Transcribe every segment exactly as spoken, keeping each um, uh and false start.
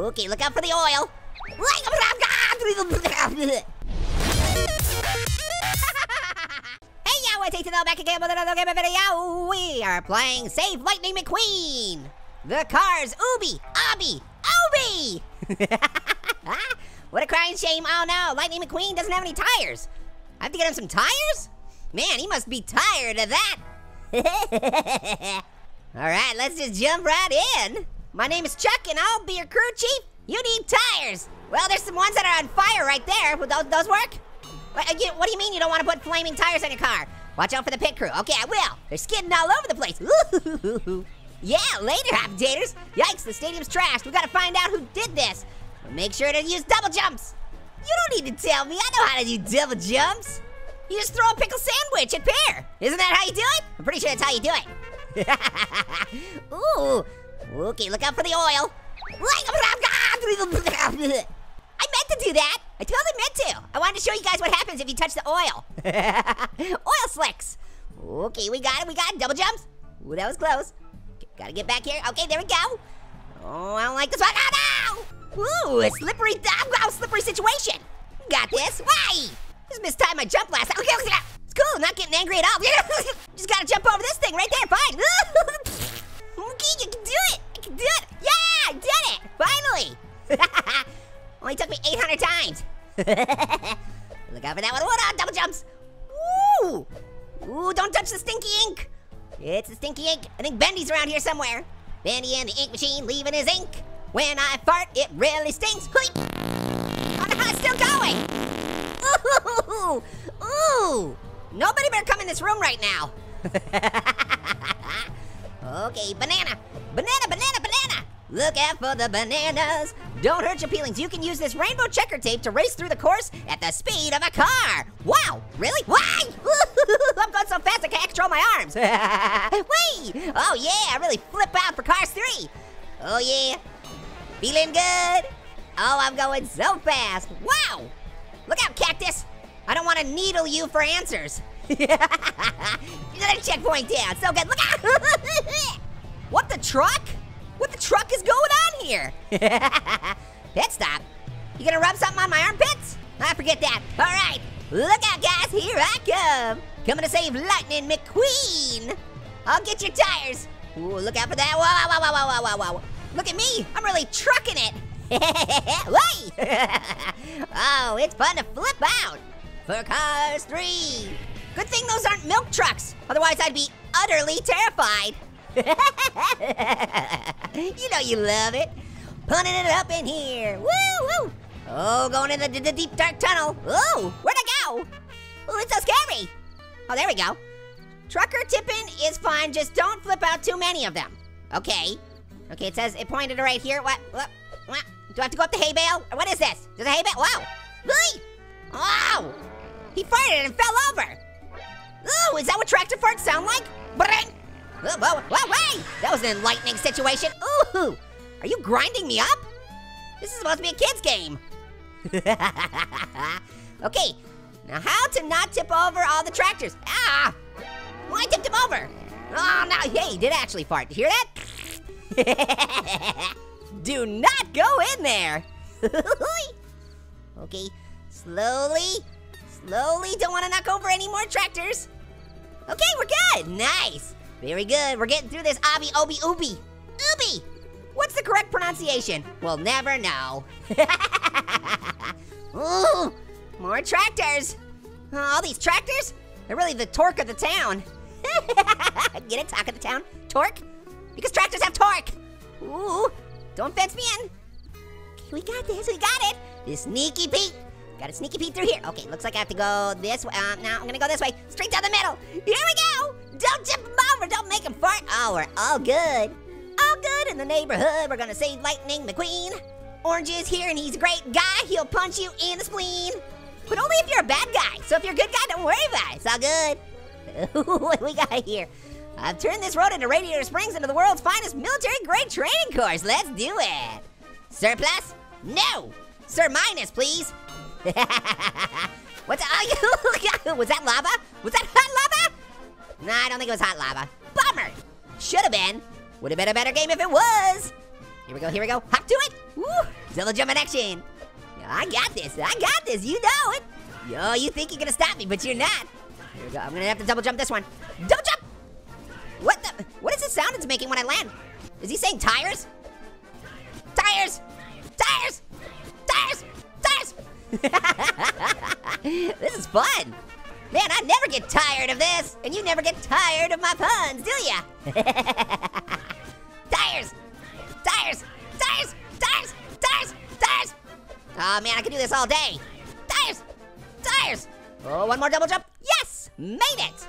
Okay, look out for the oil. Hey, yo, it's Ethan L back again with another game of video. We are playing Save Lightning McQueen. The Cars, Ubi, Obby, Obi. What a crying shame. Oh no, Lightning McQueen doesn't have any tires. I have to get him some tires? Man, he must be tired of that. All right, let's just jump right in. My name is Chuck and I'll be your crew chief. You need tires. Well, there's some ones that are on fire right there. Would those, those work? What do you mean you don't want to put flaming tires on your car? Watch out for the pit crew. Okay, I will. They're skidding all over the place. Ooh. Yeah, later, hop-daters. Yikes, the stadium's trashed. We gotta find out who did this. But make sure to use double jumps. You don't need to tell me. I know how to do double jumps. You just throw a pickle sandwich at pear. Isn't that how you do it? I'm pretty sure that's how you do it. Ooh. Okay, look out for the oil. I meant to do that. I totally meant to. I wanted to show you guys what happens if you touch the oil. Oil slicks. Okay, we got it. We got it. Double jumps. Ooh, that was close. Gotta get back here. Okay, there we go. Oh, I don't like this one. Oh, no! Ooh, a slippery, wow, slippery situation. Got this. Why? Just mistimed my jump last time. Okay, okay, it's cool. I'm not getting angry at all. Just gotta jump over this thing right there. Fine. Okay, you can do it. I can do it. Yeah, I did it. Finally. Only took me eight hundred times. Look out for that one. Oh, no, double jumps. Ooh. Ooh, don't touch the stinky ink. It's the stinky ink. I think Bendy's around here somewhere. Bendy and the ink machine leaving his ink. When I fart, it really stinks. Hoip. Oh no, it's still going. Ooh, ooh. Nobody better come in this room right now. Okay, banana, banana, banana, banana. Look out for the bananas. Don't hurt your feelings. You can use this rainbow checker tape to race through the course at the speed of a car. Wow, really? Why? I'm going so fast I can't control my arms. Whee! Oh yeah, I really flip out for Cars three. Oh yeah, feeling good. Oh, I'm going so fast. Wow, look out, Cactus. I don't want to needle you for answers. Another checkpoint down, so good, look out. What the truck? What the truck is going on here? Pit stop. You gonna rub something on my armpits? I forget that. All right, look out guys, here I come. Coming to save Lightning McQueen. I'll get your tires. Ooh, look out for that. Whoa, whoa, whoa, whoa, whoa, whoa, whoa. Look at me, I'm really trucking it. Oh, it's fun to flip out for Cars three. Good thing those aren't milk trucks. Otherwise I'd be utterly terrified. You know you love it. Punning it up in here. Woo, woo. Oh, going in the, the deep dark tunnel. Oh, where'd I go? Oh, it's so scary. Oh, there we go. Trucker tipping is fine. Just don't flip out too many of them. Okay. Okay, it says it pointed right here. What? What? What? Do I have to go up the hay bale? What is this? There's a hay bale? Wow. Really? Wow. He farted and fell over. Ooh, is that what tractor farts sound like? Whoa, whoa, whoa, hey! That was an enlightening situation. Ooh, are you grinding me up? This is supposed to be a kid's game. Okay, now how to not tip over all the tractors? Ah, well, I tipped him over. Oh, no, hey, he did actually fart. Did you hear that? Do not go in there. Okay, slowly, slowly. Don't want to knock over any more tractors. Okay, we're good, nice. Very good, we're getting through this obby, obi, ubi. Ubi! What's the correct pronunciation? We'll never know. Ooh, more tractors. Oh, all these tractors? They're really the torque of the town. Get it, talk of the town? Torque? Because tractors have torque. Ooh, don't fence me in. Okay, we got this, we got it. This sneaky Pete. Got a sneaky peek through here. Okay, looks like I have to go this way. Um, now I'm gonna go this way, straight down the middle. Here we go! Don't jump them over, don't make them fart. Oh, we're all good. All good in the neighborhood. We're gonna save Lightning McQueen. Orange is here and he's a great guy. He'll punch you in the spleen. But only if you're a bad guy. So if you're a good guy, don't worry about it. It's all good. Ooh, what do we got here? I've turned this road into Radiator Springs into the world's finest military-grade training course. Let's do it. Surplus? No. Sir minus, please. What's that? Oh, was that lava? Was that hot lava? Nah, I don't think it was hot lava. Bummer. Should have been. Would have been a better game if it was. Here we go, here we go. Hop to it. Woo. until the jump in action. Yo, I got this. I got this. You know it. Yo, you think you're gonna stop me, but you're not. Here we go. I'm gonna have to double jump this one. Double jump! What the? What is the sound it's making when I land? Is he saying tires? Tires! Tires! Tires! Tires! This is fun. Man, I never get tired of this, and you never get tired of my puns, do ya? Tires! Tires! Tires! Tires! Tires! Tires! Oh man, I could do this all day. Tires! Tires! Oh, one more double jump. Yes! Made it!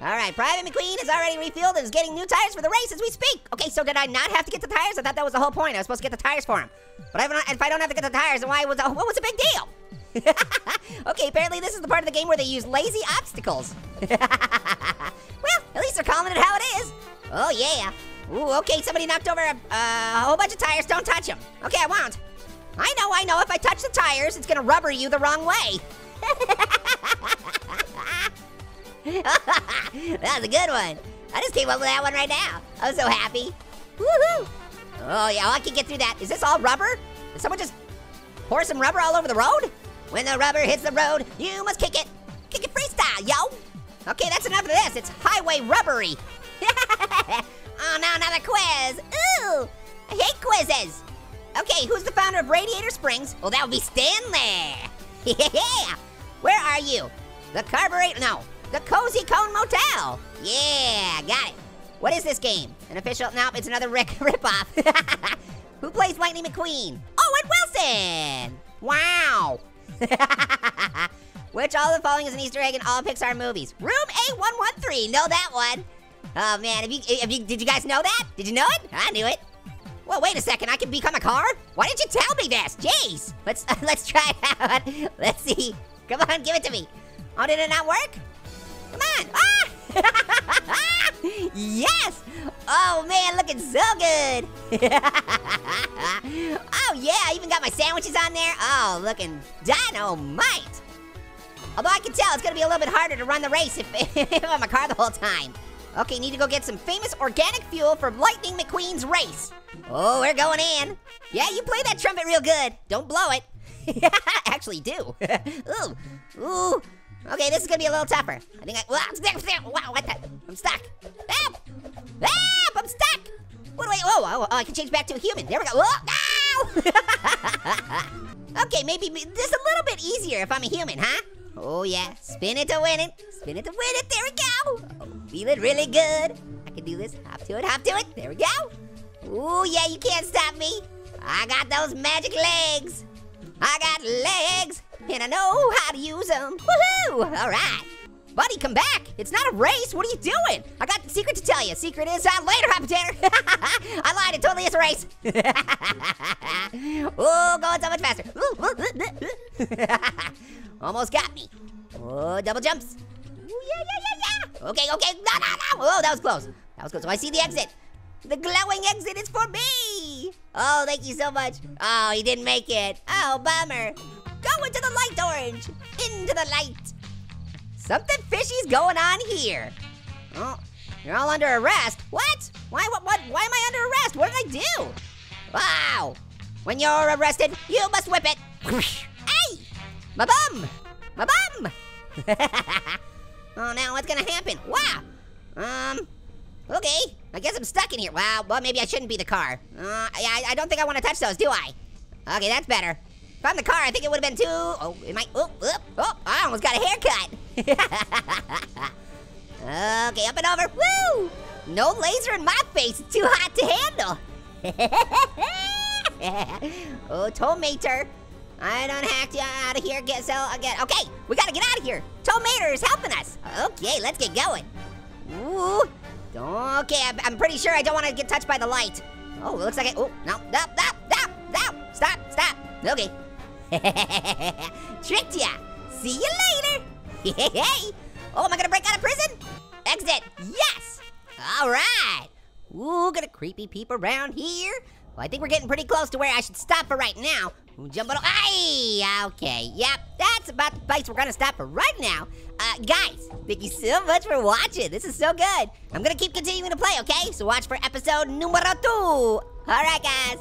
Alright, Private McQueen is already refilled and is getting new tires for the race as we speak. Okay, so did I not have to get the tires? I thought that was the whole point. I was supposed to get the tires for him. But if I don't have to get the tires, then why was the, what was the big deal? Okay, apparently this is the part of the game where they use lazy obstacles. Well, at least they're calling it how it is. Oh, yeah. Ooh, okay, somebody knocked over a, uh, a whole bunch of tires. Don't touch them. Okay, I won't. I know, I know. If I touch the tires, it's going to rubber you the wrong way. That was a good one. I just came up with that one right now. I'm so happy. Woohoo! Oh, yeah, well, I can get through that. Is this all rubber? Did someone just pour some rubber all over the road? When the rubber hits the road, you must kick it. Kick it freestyle, yo. Okay, that's enough of this. It's highway rubbery. Oh, no, another quiz. Ooh, I hate quizzes. Okay, who's the founder of Radiator Springs? Well, that would be Stanley. Yeah. Where are you? The carburetor, no. The Cozy Cone Motel. Yeah, got it. What is this game? An official, nope, it's another Rick ripoff. Who plays Lightning McQueen? Owen Wilson. Wow. Which all of the following is an Easter egg in all Pixar movies? Room A one one three, know that one. Oh man, have you, have you, did you guys know that? Did you know it? I knew it. Well, wait a second, I can become a car? Why didn't you tell me this? Jeez, let's, uh, let's try it out. Let's see, come on, give it to me. Oh, did it not work? Come on, ah! Yes! Oh man, looking so good. Oh yeah, I even got my sandwiches on there. Oh, looking dynamite. Although I can tell it's gonna be a little bit harder to run the race if, if I'm a car the whole time. Okay, need to go get some famous organic fuel for Lightning McQueen's race. Oh, we're going in. Yeah, you play that trumpet real good. Don't blow it. Actually do. Ooh, ooh. Okay, this is gonna be a little tougher. I think I, wow, what the, I'm stuck. Help, help, I'm stuck. What do I, oh, oh, oh I can change back to a human. There we go, oh, no. Okay, maybe this is a little bit easier if I'm a human, huh? Oh yeah, spin it to win it. Spin it to win it, there we go. Oh, feel it really good. I can do this, hop to it, hop to it, there we go. Ooh yeah, you can't stop me. I got those magic legs. I got legs. And I know how to use them. Woohoo! All right. Buddy, come back. It's not a race. What are you doing? I got a secret to tell you. Secret is out later, Hot Potato. I lied. It totally is a race. Oh, going so much faster. Almost got me. Oh, double jumps. Ooh, yeah, yeah, yeah, yeah. Okay, okay. No, no, no. Oh, that was close. That was close. So I see the exit. The glowing exit is for me. Oh, thank you so much. Oh, he didn't make it. Oh, bummer. Go into the light, Orange! Into the light! Something fishy's going on here. Oh, you're all under arrest. What? Why, what, what, why am I under arrest? What did I do? Wow! When you're arrested, you must whip it. Hey! My bum! My bum! Oh, now what's gonna happen? Wow! Um, okay. I guess I'm stuck in here. Wow, well, maybe I shouldn't be the car. Uh, I, I don't think I wanna touch those, do I? Okay, that's better. If I'm the car, I think it would've been too, oh, it might, oh, oh, oh, I almost got a haircut. Okay, up and over, woo! No laser in my face, it's too hot to handle. Oh, Tow Mater, I don't have to out of here, get so, again. Okay, we gotta get out of here. Tow Mater is helping us. Okay, let's get going. Ooh, okay, I'm, I'm pretty sure I don't wanna get touched by the light. Oh, it looks like it, oh, no, no, no, no, no, stop, stop, okay. Tricked ya! See you later! Oh, am I gonna break out of prison? Exit! Yes! Alright! Ooh, gonna creepy peep around here. Well, I think we're getting pretty close to where I should stop for right now. Jump on. Aye! Okay, yep, that's about the place we're gonna stop for right now. Uh, guys, thank you so much for watching. This is so good. I'm gonna keep continuing to play, okay? So watch for episode numero two. Alright, guys.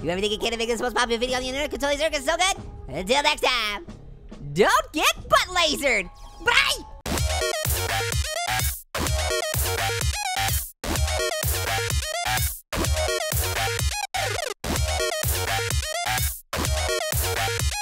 Do everything you can to make this the most popular video on the internet. Control Circus is so good. Until next time, don't get butt lasered. Bye. We'll be right back.